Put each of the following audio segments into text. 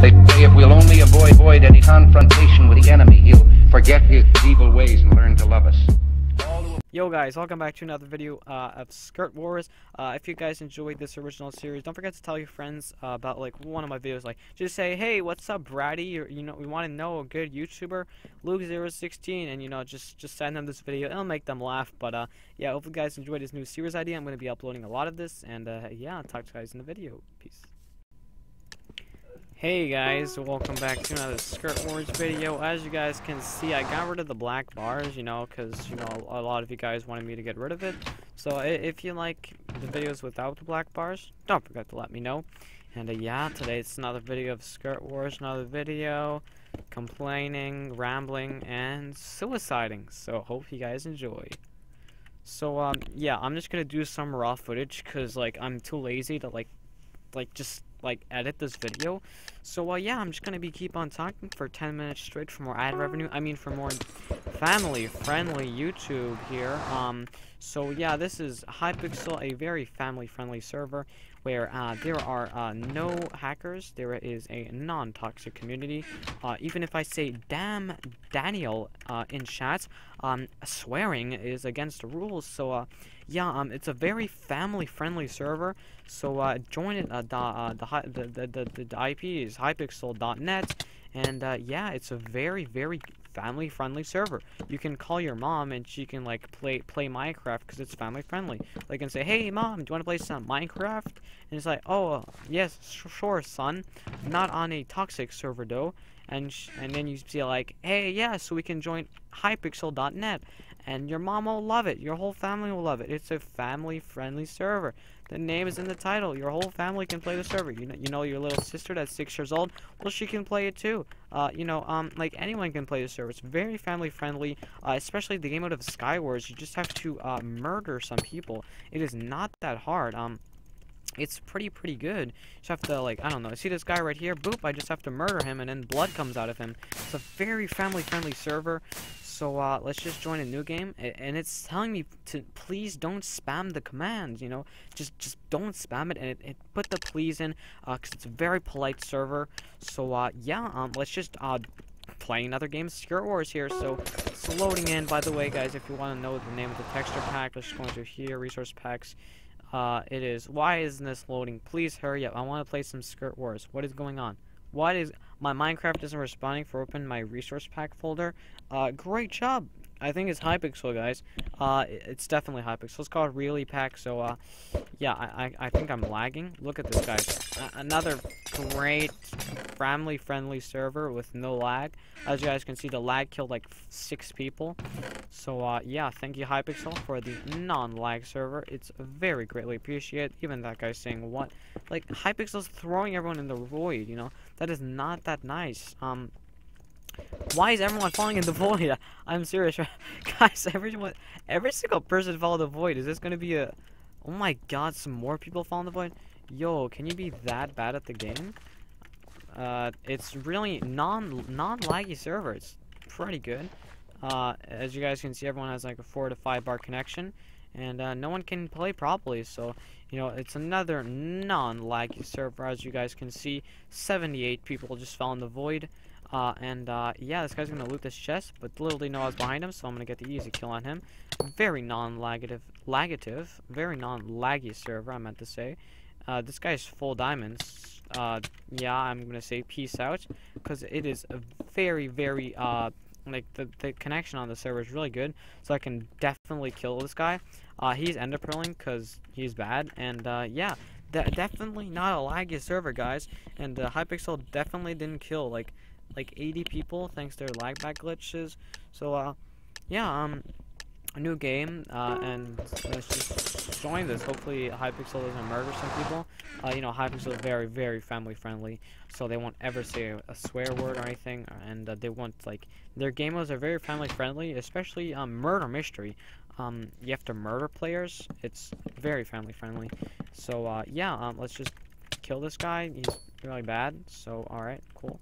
They say if we'll only avoid any confrontation with the enemy, he'll forget his evil ways and learn to love us. Yo guys, welcome back to another video of Skirt Wars. If you guys enjoyed this original series, don't forget to tell your friends about like one of my videos. Like, just say, hey, what's up, Bratty? Or, you know, we want to know a good YouTuber, Luke016, and you know, just send them this video. It'll make them laugh. But yeah, hope you guys enjoyed this new series idea. I'm going to be uploading a lot of this, and yeah, I'll talk to you guys in the video. Peace. Hey guys, welcome back to another Skirt Wars video. As you guys can see, I got rid of the black bars, you know, because, you know, a lot of you guys wanted me to get rid of it. So if you like the videos without the black bars, don't forget to let me know. And yeah, today it's another video of Skirt Wars, another video, complaining, rambling, and suiciding. So hope you guys enjoy. So, yeah, I'm just going to do some raw footage because, like, I'm too lazy to, like edit this video. So yeah, I'm just gonna keep on talking for 10 minutes straight for more ad revenue. I mean, for more family friendly YouTube here. So yeah, this is Hypixel, a very family friendly server where there are no hackers. There is a non-toxic community. Even if I say damn Daniel in chat, swearing is against the rules. So yeah, it's a very family-friendly server. So join it. The IP is hypixel.net, and yeah, it's a very, very family-friendly server. You can call your mom and she can like play Minecraft because it's family-friendly. Like, and say, hey mom, do you want to play some Minecraft? And it's like, oh yes, sure son. Not on a toxic server though. And then you see like, hey yeah, so we can join hypixel.net, and your mom will love it. Your whole family will love it. It's a family-friendly server. The name is in the title. Your whole family can play the server. You know, your little sister that's 6 years old, well, she can play it too. You know, like anyone can play the server. It's very family-friendly, especially the game mode of Skirt Wars. You just have to murder some people. It is not that hard. It's pretty good. You just have to, like, I don't know, see this guy right here? Boop, I just have to murder him, and then blood comes out of him. It's a very family-friendly server. So let's just join a new game, and it's telling me to please don't spam the commands, you know, just don't spam it, and it put the please in, because it's a very polite server. So yeah, let's just play another game, Skirt Wars here. So it's loading in. By the way, guys, if you want to know the name of the texture pack, let's just go into here, resource packs. It is, why isn't this loading? Please hurry up. I want to play some Skirt Wars. What is going on? What is, my Minecraft isn't responding for open my resource pack folder. Great job. I think it's Hypixel, guys. It's definitely Hypixel. It's called Really Pack. So, yeah, I think I'm lagging. Look at this, guys. Another great family-friendly server with no lag. As you guys can see, the lag killed like 6 people. So, yeah, thank you, Hypixel, for the non-lag server. It's very greatly appreciated. Even that guy's saying what? Like, Hypixel's throwing everyone in the void, you know? That is not that nice. Why is everyone falling in the void? I'm serious, right? Guys, every single person fell in the void. Is this gonna be a... Oh my god, some more people fall in the void? Yo, can you be that bad at the game? It's really non-laggy server. It's pretty good. As you guys can see, everyone has like a 4 to 5 bar connection. And no one can play properly, so, you know, it's another non-laggy server. As you guys can see, 78 people just fell in the void. Yeah, this guy's gonna loot this chest, but literally no one's behind him, so I'm gonna get the easy kill on him. Very non-laggative, very non-laggy server, I meant to say. This guy's full diamonds. Yeah, I'm gonna say peace out, because it is a very, very, like, the connection on the server is really good, so I can definitely kill this guy. He's ender pearling, because he's bad, and, yeah. Definitely not a laggy server, guys, and Hypixel definitely didn't kill, like 80 people thanks to their lag back glitches. So yeah, a new game, and let's just join this. Hopefully Hypixel doesn't murder some people. You know, Hypixel is very, very family friendly, so they won't ever say a swear word or anything, and they won't, like, their game modes are very family friendly, especially murder mystery. You have to murder players. It's very family friendly. So yeah, let's just kill this guy. He's really bad. So alright, cool.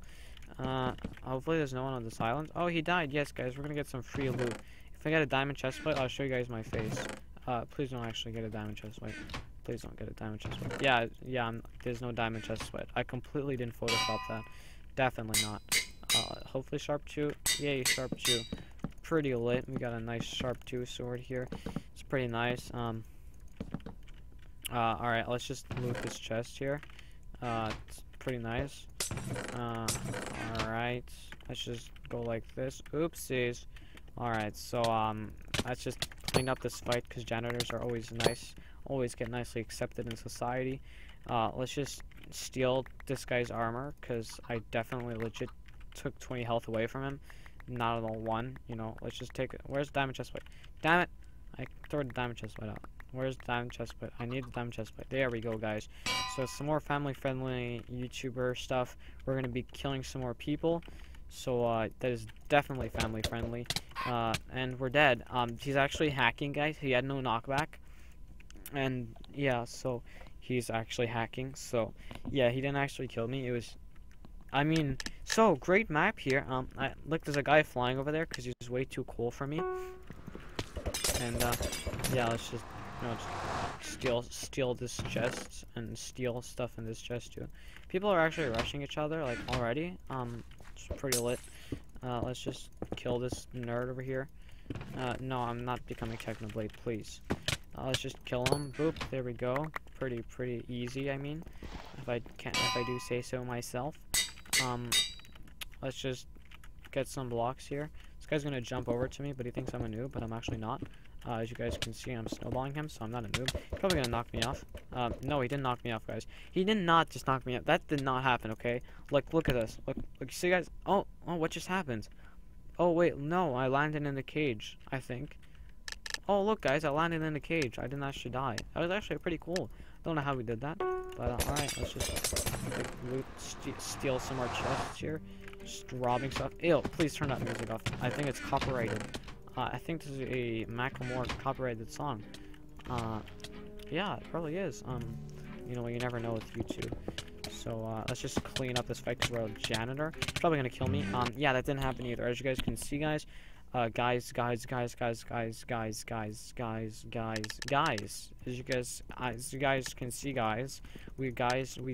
Hopefully there's no one on this island. Oh, he died. Yes, guys, we're gonna get some free loot. If I get a diamond chestplate, I'll show you guys my face. Please don't actually get a diamond chestplate. Please don't get a diamond chest sweat. Yeah, there's no diamond chest sweat. I completely didn't Photoshop that. Definitely not. Hopefully sharp 2. Yay, sharp 2. Pretty lit. We got a nice sharp 2 sword here. It's pretty nice. Alright, let's just loot this chest here. It's pretty nice. Alright. Let's just go like this. Oopsies. Alright, so, let's just clean up this fight, because janitors are always nice. Always get nicely accepted in society. Let's just steal this guy's armor, because I definitely legit took 20 health away from him. Not at all one, you know. Let's just take it. Where's the diamond chest plate? Damn it! I threw the diamond chest plate out. Where's the diamond chest plate? I need the diamond chest plate. There we go, guys. So some more family-friendly YouTuber stuff. We're going to be killing some more people. So that is definitely family-friendly. And we're dead. He's actually hacking, guys. He had no knockback. And yeah, so he's actually hacking. So yeah, he didn't actually kill me. It was, I mean, so great map here. Look, there's a guy flying over there because he's way too cool for me. And yeah, let's just, you know, just steal this chest and steal stuff in this chest too. People are actually rushing each other like already. It's pretty lit. Let's just kill this nerd over here. No, I'm not becoming Technoblade, please. Let's just kill him. Boop. There we go. Pretty easy. I mean, if I do say so myself. Let's just get some blocks here. This guy's gonna jump over to me, but he thinks I'm a noob, but I'm actually not. As you guys can see, I'm snowballing him, so I'm not a noob. He's probably gonna knock me off. No, he didn't knock me off, guys. He did not just knock me off. That did not happen. Okay. Like, look at this. Look. You see, guys? Oh, what just happened? Oh, wait. No, I landed in the cage, I think. Oh, look, guys, I landed in a cage. I didn't actually die. That was actually pretty cool. Don't know how we did that. But, alright, let's just loot, steal some more chests here. Just robbing stuff. Ew, please turn that music off. I think it's copyrighted. I think this is a Macklemore copyrighted song. Yeah, it probably is. You know, you never know with YouTube. So, let's just clean up this fight because we're a janitor. Probably gonna kill me. Yeah, that didn't happen either. As you guys can see, guys. Guys, as you guys can see, guys, we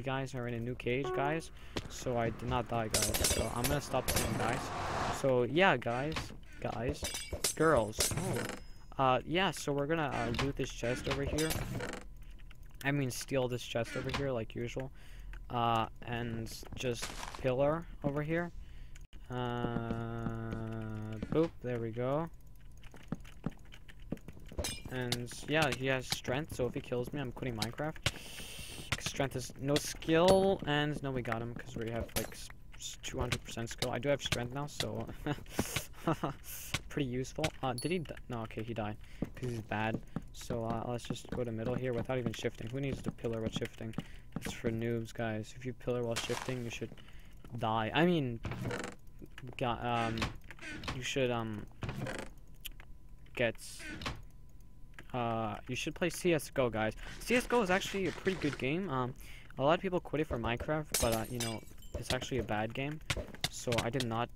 guys are in a new cage, guys. So I did not die, guys. So I'm gonna stop saying guys. So yeah, guys, girls. Oh, yeah. So we're gonna loot this chest over here. I mean, steal this chest over here, like usual. And just pillar over here. Boop, there we go. And yeah, he has strength, so if he kills me, I'm quitting Minecraft. Strength is no skill, and no, we got him because we have like 200% skill. I do have strength now, so pretty useful. Did he die? No, okay, he died because he's bad. So let's just go to middle here without even shifting. Who needs to pillar while shifting? That's for noobs, guys. If you pillar while shifting, you should die. I mean, you should you should play CSGO, guys. CSGO is actually a pretty good game. A lot of people quit it for Minecraft, but you know, it's actually a bad game. So I did not.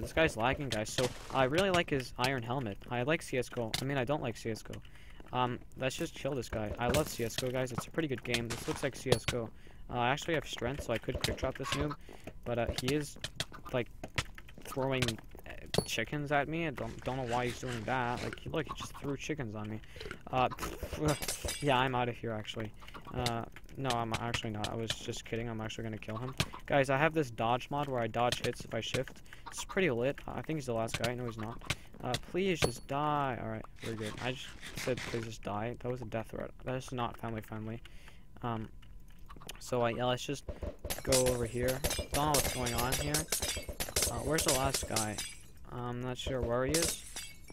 This guy's lagging, guys. So I really like his iron helmet. I like CSGO. I mean, I don't like CSGO. Let's just kill this guy. I love CSGO, guys. It's a pretty good game. This looks like CSGO. I actually have strength, so I could quick drop this noob, but he is like throwing chickens at me. I don't know why he's doing that. Like, look, he just threw chickens on me. Yeah, I'm out of here, actually. No, I'm actually not. I was just kidding. I'm actually gonna kill him. Guys, I have this dodge mod where I dodge hits if I shift. It's pretty lit. I think he's the last guy. No, he's not. Please just die. Alright, we're good. I just said please just die. That was a death threat. That's not family friendly. So, yeah, let's just go over here. Don't know what's going on here. Where's the last guy? I'm not sure where he is,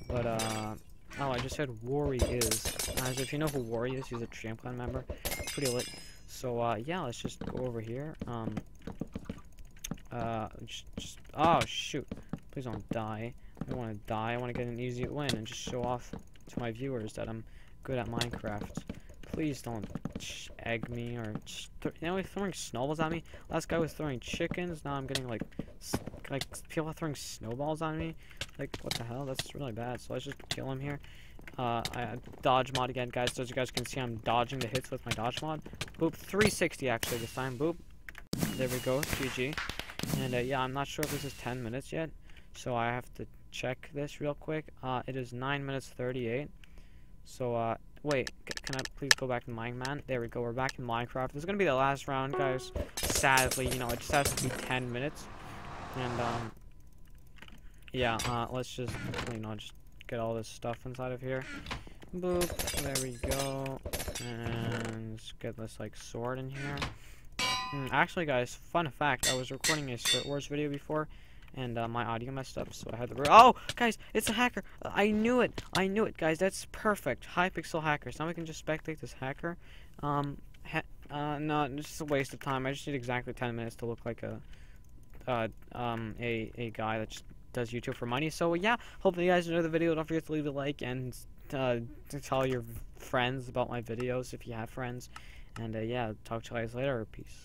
but, oh, I just said Worry is. As if you know who Worry is, he's a Tram Clan member. Pretty lit. So, yeah, let's just go over here. Oh, shoot. Please don't die. I don't want to die. I want to get an easy win and just show off to my viewers that I'm good at Minecraft. Please don't egg me or... Now he's throwing snowballs at me. Last guy was throwing chickens. Now I'm getting, like people are throwing snowballs on me. Like, what the hell? That's really bad. So let's just kill him here. I dodge mod again, guys. So as you guys can see, I'm dodging the hits with my dodge mod. Boop, 360 actually this time. Boop. There we go. GG. And yeah, I'm not sure if this is 10 minutes yet, so I have to check this real quick. It is 9 minutes 38. So wait, can I please go back to Minecraft? There we go. We're back in Minecraft. This is gonna be the last round, guys. Sadly, you know, it just has to be 10 minutes. And yeah, let's just, you know, just get all this stuff inside of here. Boop. There we go. And just get this like sword in here. Actually, guys, fun fact, I was recording a Skirt Wars video before, and my audio messed up, so I had to... Oh, guys, it's a hacker! I knew it, guys, that's perfect. Hypixel hackers. Now we can just spectate this hacker. No, it's just a waste of time. I just need exactly 10 minutes to look like a guy that just does YouTube for money. So, yeah, hopefully you guys enjoyed the video. Don't forget to leave a like and to tell your friends about my videos if you have friends. And yeah, talk to you guys later. Peace.